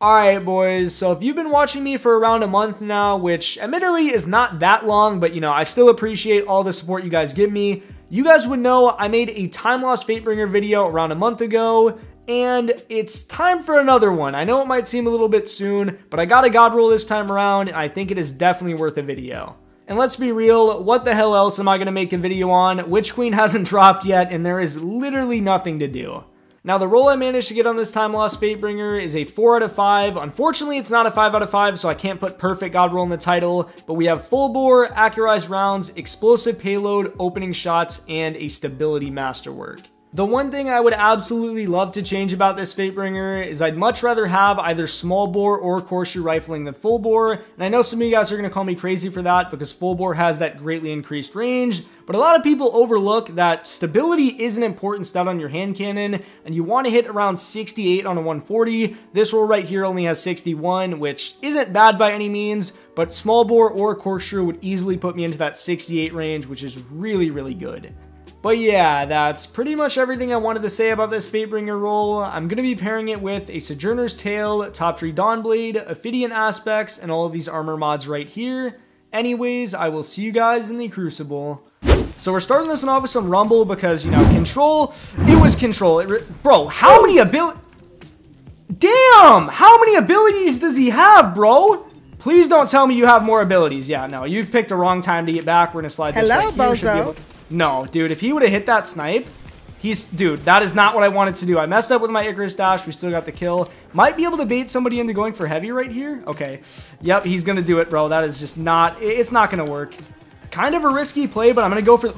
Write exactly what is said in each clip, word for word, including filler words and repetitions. Alright boys, so if you've been watching me for around a month now, which admittedly is not that long, but you know, I still appreciate all the support you guys give me. You guys would know I made a Timelost Fatebringer video around a month ago, and it's time for another one. I know it might seem a little bit soon, but I got a God Roll this time around, and I think it is definitely worth a video. And let's be real, what the hell else am I gonna make a video on? Witch Queen hasn't dropped yet, and there is literally nothing to do. Now the roll I managed to get on this Timelost Fatebringer is a four out of five. Unfortunately it's not a five out of five, so I can't put perfect God Roll in the title, but we have full bore, accurized rounds, explosive payload, opening shots, and a stability masterwork. The one thing I would absolutely love to change about this Fatebringer is I'd much rather have either small bore or horseshoe rifling than full bore, and I know some of you guys are going to call me crazy for that because full bore has that greatly increased range, but a lot of people overlook that stability is an important stat on your hand cannon, and you want to hit around sixty-eight on a one forty. This roll right here only has sixty-one, which isn't bad by any means, but small bore or horseshoe would easily put me into that sixty-eight range, which is really, really good. But yeah, that's pretty much everything I wanted to say about this Fatebringer roll. I'm going to be pairing it with a Sojourner's Tale, Top Tree Dawnblade, Ophidian Aspects, and all of these armor mods right here. Anyways, I will see you guys in the Crucible. So we're starting this one off with some Rumble because, you know, Control, it was Control. It bro, how many abil- Damn! How many abilities does he have, bro? Please don't tell me you have more abilities. Yeah, no, you picked the wrong time to get back. We're going to slide this Hello, right here. Bozo. No, dude, if he would have hit that snipe, he's... Dude, that is not what I wanted to do. I messed up with my Icarus dash. We still got the kill. Might be able to bait somebody into going for heavy right here. Okay. Yep, he's going to do it, bro. That is just not... It's not going to work. Kind of a risky play, but I'm going to go for...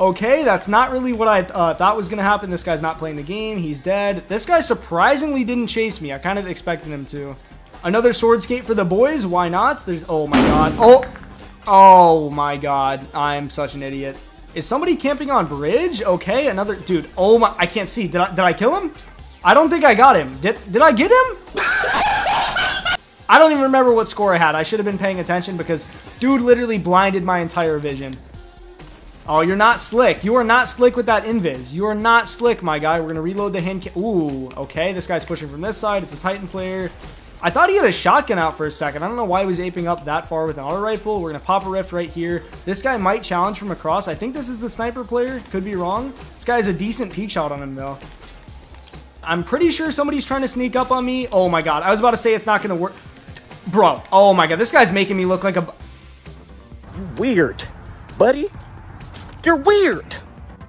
Okay, that's not really what I uh, thought was going to happen. This guy's not playing the game. He's dead. This guy surprisingly didn't chase me. I kind of expected him to. Another sword skate for the boys. Why not? There's... Oh, my God. Oh... Oh my god, I'm such an idiot. Is somebody camping on bridge? Okay, another dude. Oh my, I can't see. Did I, did I kill him? I don't think I got him. Did, did I get him? I don't even remember what score I had. I should have been paying attention because dude literally blinded my entire vision. Oh, you're not slick. You are not slick with that invis. You are not slick, my guy. We're going to reload the hand. Ooh, okay. This guy's pushing from this side. It's a Titan player. I thought he had a shotgun out for a second. I don't know why he was aping up that far with an auto rifle. We're going to pop a rift right here. This guy might challenge from across. I think this is the sniper player. Could be wrong. This guy has a decent peek shot on him, though. I'm pretty sure somebody's trying to sneak up on me. Oh, my God. I was about to say it's not going to work. Bro. Oh, my God. This guy's making me look like a... You're weird, buddy. You're weird.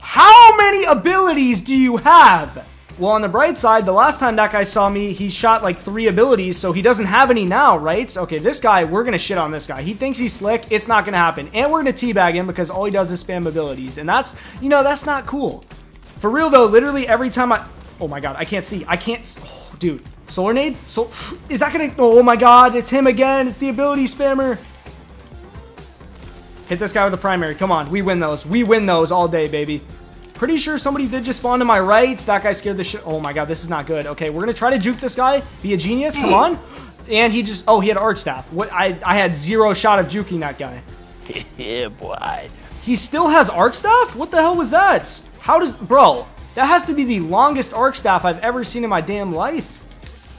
How many abilities do you have? Well, on the bright side, the last time that guy saw me, he shot like three abilities, so he doesn't have any now, right? Okay, this guy, we're going to shit on this guy. He thinks he's slick. It's not going to happen. And we're going to teabag him because all he does is spam abilities. And that's, you know, that's not cool. For real, though, literally every time I... Oh, my God. I can't see. I can't... Oh, dude. Solar nade? So... Is that going to... Oh, my God. It's him again. It's the ability spammer. Hit this guy with a primary. Come on. We win those. We win those all day, baby. Pretty sure somebody did just spawn to my right. That guy scared the shit. Oh my god, this is not good. Okay, we're gonna try to juke this guy. Be a genius, come on. And he just, oh, he had Arc Staff. What? I, I had zero shot of juking that guy. Yeah, boy. He still has Arc Staff? What the hell was that? How does, bro, that has to be the longest Arc Staff I've ever seen in my damn life.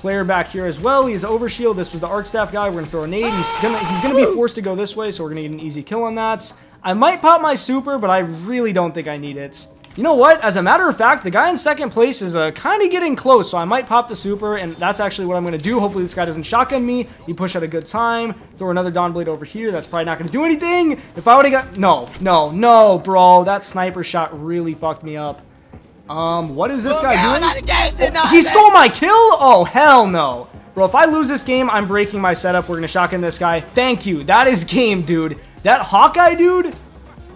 Player back here as well. He's overshield. This was the Arc Staff guy. We're gonna throw a nade. He's gonna, he's gonna be forced to go this way, so we're gonna get an easy kill on that. I might pop my super, but I really don't think I need it. You know what? As a matter of fact, the guy in second place is uh, kind of getting close, so I might pop the super, and that's actually what I'm going to do. Hopefully this guy doesn't shotgun me. You push at a good time. Throw another Dawnblade over here. That's probably not going to do anything. If I would have got... No, no, no, bro. That sniper shot really fucked me up. Um, what is this guy doing? Oh, he stole my kill? Oh, hell no. Bro, if I lose this game, I'm breaking my setup. We're going to shotgun this guy. Thank you. That is game, dude. That Hawkeye dude...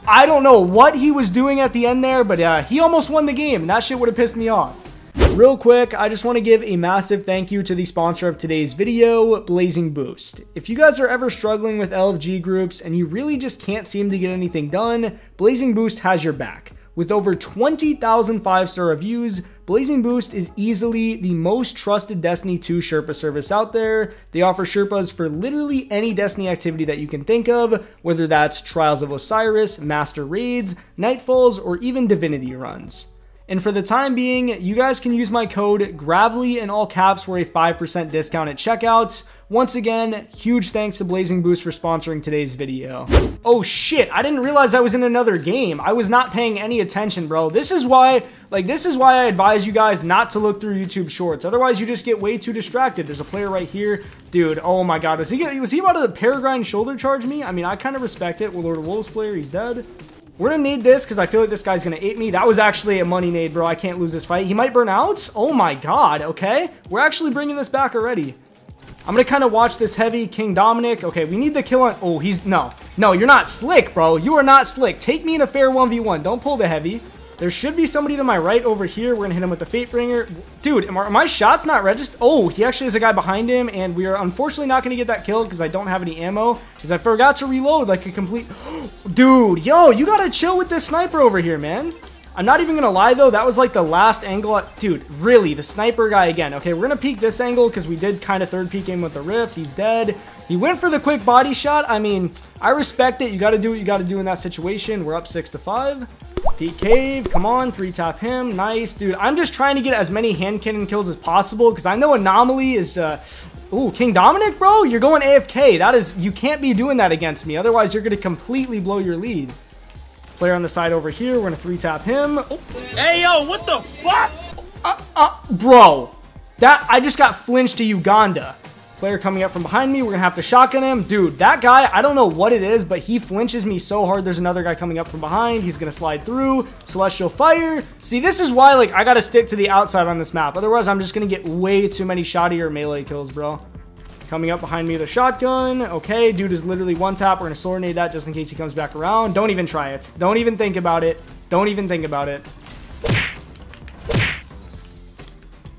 I don't know what he was doing at the end there, but uh, he almost won the game, and that shit would have pissed me off. Real quick, I just want to give a massive thank you to the sponsor of today's video, Blazing Boost. If you guys are ever struggling with L F G groups and you really just can't seem to get anything done, Blazing Boost has your back. With over twenty thousand five-star reviews, Blazing Boost is easily the most trusted Destiny two Sherpa service out there. They offer Sherpas for literally any Destiny activity that you can think of, whether that's Trials of Osiris, Master Raids, Nightfalls, or even Divinity Runs. And for the time being, you guys can use my code GRAVLY in all caps for a five percent discount at checkout. Once again, huge thanks to Blazing Boost for sponsoring today's video. Oh shit, I didn't realize I was in another game. I was not paying any attention, bro. This is why, like, this is why I advise you guys not to look through YouTube shorts. Otherwise, you just get way too distracted. There's a player right here. Dude, oh my god. Was he, was he about to Peregrine shoulder charge me? I mean, I kind of respect it. Well, Lord of Wolves player, he's dead. We're gonna need this because I feel like this guy's gonna eat me. That was actually a money nade, bro. I can't lose this fight. He might burn out. Oh my god, okay. We're actually bringing this back already. I'm gonna kind of watch this heavy King Dominic. Okay, we need the kill on... Oh, he's... No. No, you're not slick, bro. You are not slick. Take me in a fair one v one. Don't pull the heavy. There should be somebody to my right over here. We're gonna hit him with the Fatebringer. Dude, am I, my shot's not registered? Oh, he actually has a guy behind him, and we are unfortunately not gonna get that kill because I don't have any ammo because I forgot to reload like a complete... Dude, yo, you gotta chill with this sniper over here, man. I'm not even gonna lie though, that was like the last angle. I, dude, really, the sniper guy again. Okay, we're gonna peek this angle because we did kind of third peek him with the rift. He's dead. He went for the quick body shot. I mean, I respect it. You gotta do what you gotta do in that situation. We're up six to five. Peek cave, come on, three tap him. Nice, dude. I'm just trying to get as many hand cannon kills as possible because I know Anomaly is. Uh, Ooh, King Dominic, bro, you're going A F K. That is, you can't be doing that against me. Otherwise, you're gonna completely blow your lead. Player on the side over here, we're gonna three tap him. Oh. Hey yo, what the fuck? Uh, uh, bro, that I just got flinched to Uganda. Player coming up from behind me, we're gonna have to shotgun him. Dude, that guy, I don't know what it is, but he flinches me so hard. There's another guy coming up from behind. He's gonna slide through. Celestial Fire. See, this is why, like, I gotta stick to the outside on this map. Otherwise, I'm just gonna get way too many shoddy or melee kills, bro. Coming up behind me with a shotgun. Okay, dude is literally one tap. We're gonna sword nade that just in case he comes back around. Don't even try it. Don't even think about it. Don't even think about it.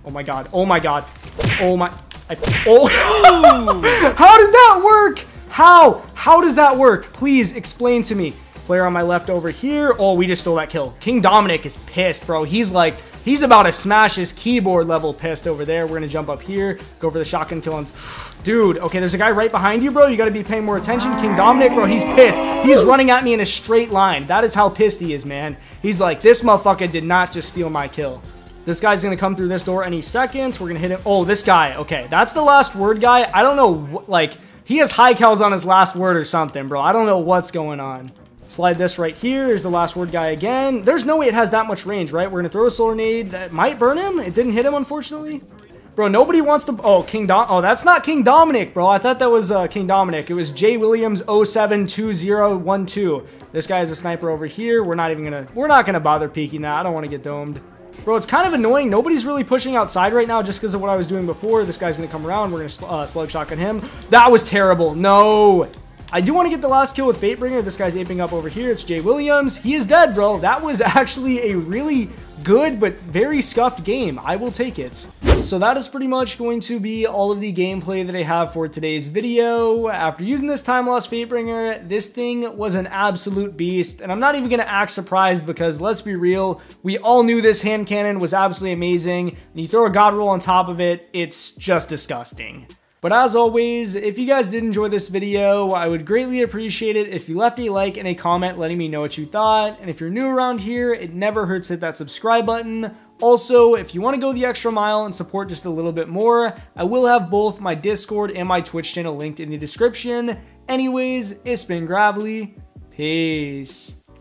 Oh my god. Oh my god. Oh my. I, oh. How did that work? How? How does that work? Please explain to me. Player on my left over here. Oh, we just stole that kill. King Dominic is pissed, bro. He's like. He's about to smash his keyboard level pissed over there. We're going to jump up here. Go for the shotgun kill. And... Dude, okay, there's a guy right behind you, bro. You got to be paying more attention. King Dominic, bro, he's pissed. He's running at me in a straight line. That is how pissed he is, man. He's like, this motherfucker did not just steal my kill. This guy's going to come through this door any second. We're going to hit him. Oh, this guy. Okay, that's the last word guy. I don't know, like, he has high cows on his last word or something, bro. I don't know what's going on. Slide this right here. Here's the last word guy again. There's no way it has that much range, right? We're going to throw a solar nade. That might burn him. It didn't hit him, unfortunately. Bro, nobody wants to... Oh, King Dom... Oh, that's not King Dominic, bro. I thought that was uh, King Dominic. It was J Williams oh seven two oh one two. This guy is a sniper over here. We're not even going to... We're not going to bother peeking that. I don't want to get domed. Bro, it's kind of annoying. Nobody's really pushing outside right now just because of what I was doing before. This guy's going to come around. We're going to sl uh, slug shotgun him. That was terrible. No... I do want to get the last kill with Fatebringer. This guy's aping up over here. It's J Williams. He is dead, bro. That was actually a really good but very scuffed game. I will take it. So that is pretty much going to be all of the gameplay that I have for today's video. After using this Timelost Fatebringer, this thing was an absolute beast. And I'm not even going to act surprised because, let's be real, we all knew this hand cannon was absolutely amazing. And you throw a God Roll on top of it, it's just disgusting. But as always, if you guys did enjoy this video, I would greatly appreciate it if you left a like and a comment letting me know what you thought. And if you're new around here, it never hurts to hit that subscribe button. Also, if you want to go the extra mile and support just a little bit more, I will have both my Discord and my Twitch channel linked in the description. Anyways, it's been GRAVLY. Peace.